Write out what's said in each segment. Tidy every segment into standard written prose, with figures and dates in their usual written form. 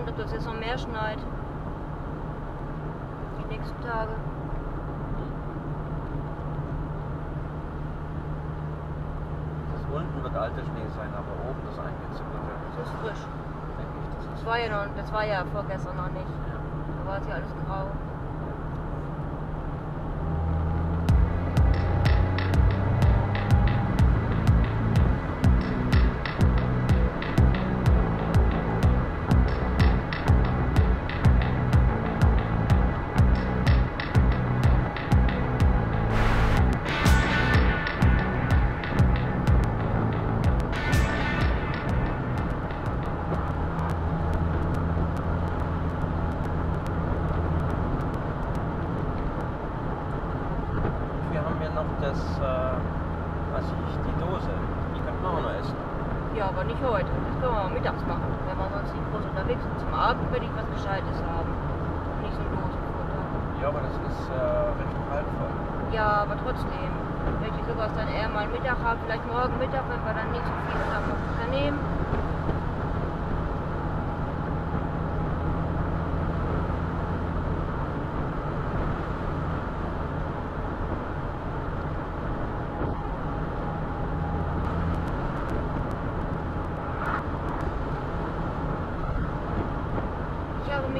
gespannt, ob das jetzt noch mehr schneit. Die nächsten Tage. Das unten wird alter Schnee sein, aber oben das eingezogen wird. Das ist frisch. Denke ich, das ist frisch. Das war ja vorgestern noch nicht. Ja. Da war es ja alles grau.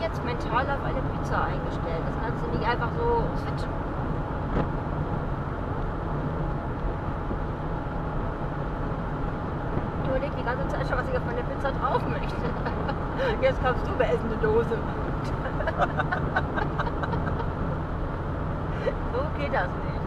Jetzt mental auf eine Pizza eingestellt. Das kannst du nicht einfach so switchen. Ich überlege die ganze Zeit schon, was ich auf meine Pizza drauf möchte. Jetzt kommst du, wir essen eine Dose. So geht das nicht.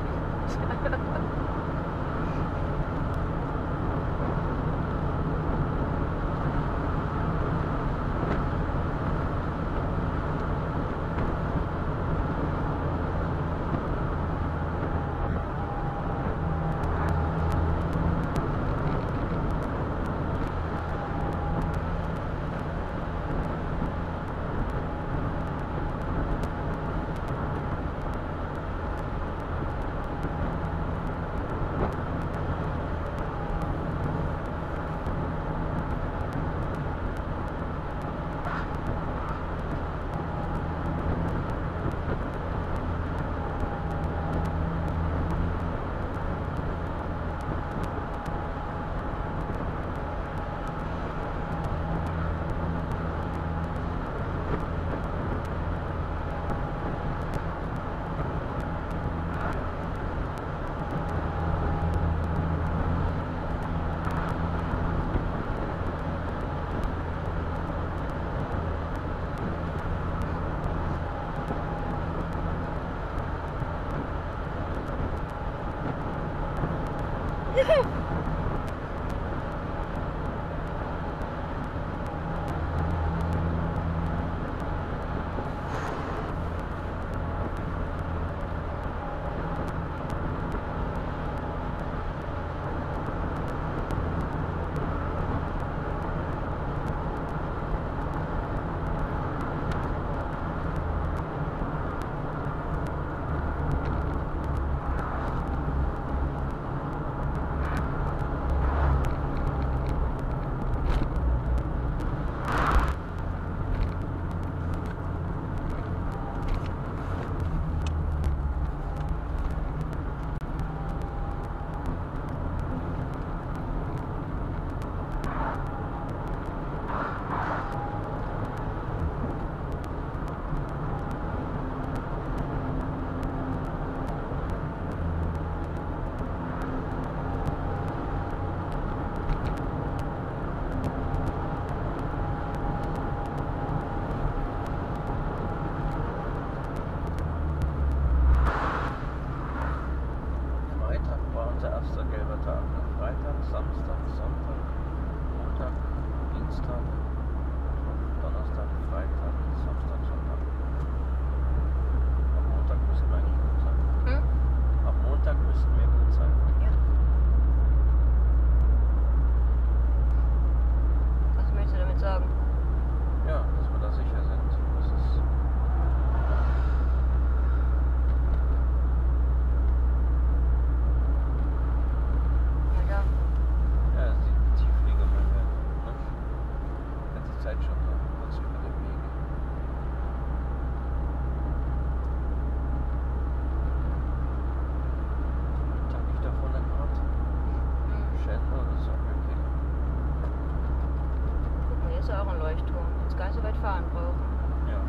fahren brauchen. Ja,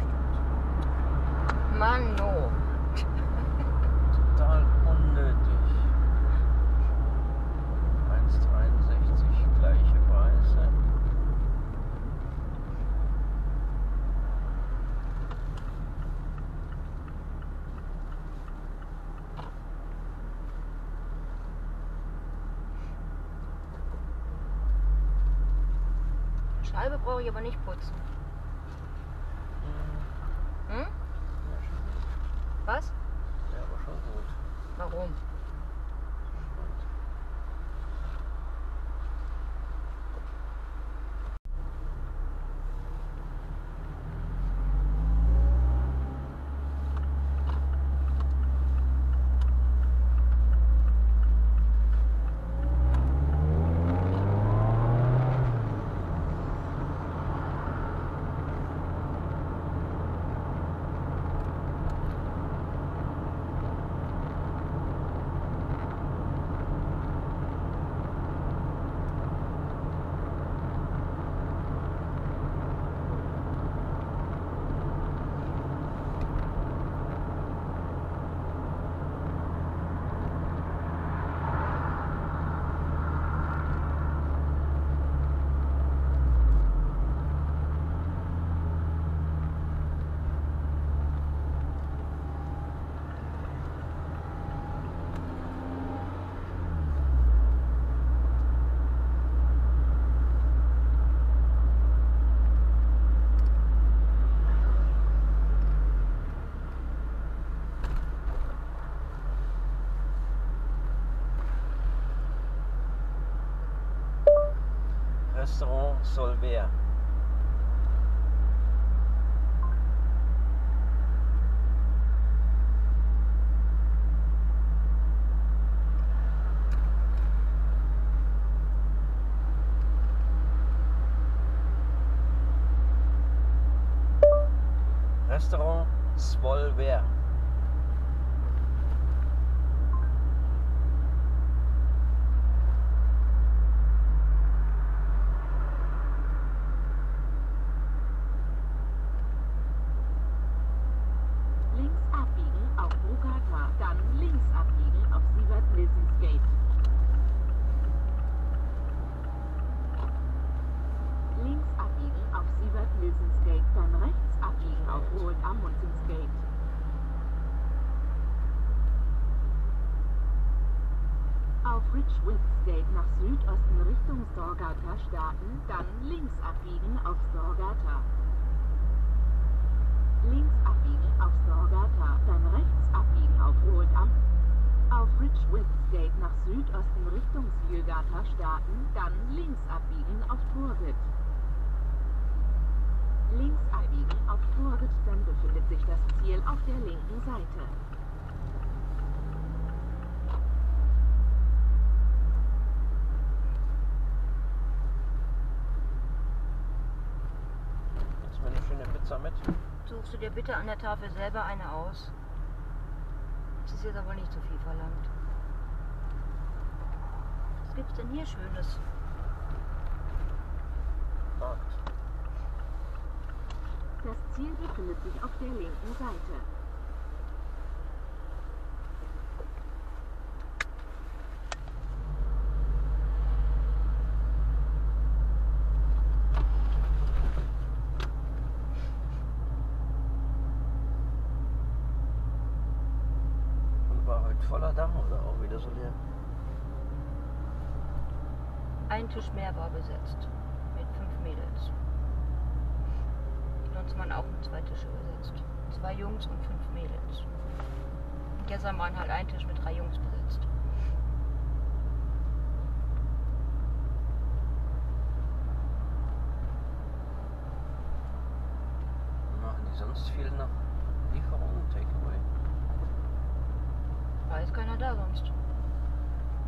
stimmt. Mann, no. Total unnötig. 1,63 gleiche Preise. Scheibe brauche ich aber nicht putzen. Hm? Ja, schon. Was? Ja, aber schon gut. Warum? Restaurant Svolvær. Restaurant Svolvær. Auf Ridgewinds Gate nach Südosten Richtung Storgata starten, dann links abbiegen auf Storgata. Links abbiegen auf Storgata, dann rechts abbiegen auf Holdam. Auf Ridgewinds Gate nach Südosten Richtung Svolvær starten, dann links abbiegen auf Turgit. Links abbiegen auf Turgit, dann befindet sich das Ziel auf der linken Seite. Jetzt mir eine schöne Pizza mit. Suchst du dir bitte an der Tafel selber eine aus? Das ist jetzt aber nicht so viel verlangt. Was gibt's denn hier Schönes? Markt. Das Ziel befindet sich auf der linken Seite. Und war heute voller Damm oder auch wieder so leer? Ein Tisch mehr war besetzt mit 5 Mädels. Sonst waren auch nur 2 Tische besetzt. 2 Jungs und 5 Mädels. Und gestern waren halt ein Tisch mit 3 Jungs besetzt. Machen die sonst viel nach Lieferung, Takeaway? Da ist keiner da sonst.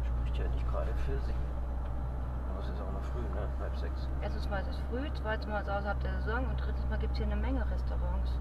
Spricht ja nicht gerade für sich. Es ist auch noch früh, ne? 5:30. Erstens mal ist es früh, zweitens mal ist es außerhalb der Saison und drittens mal gibt es hier eine Menge Restaurants.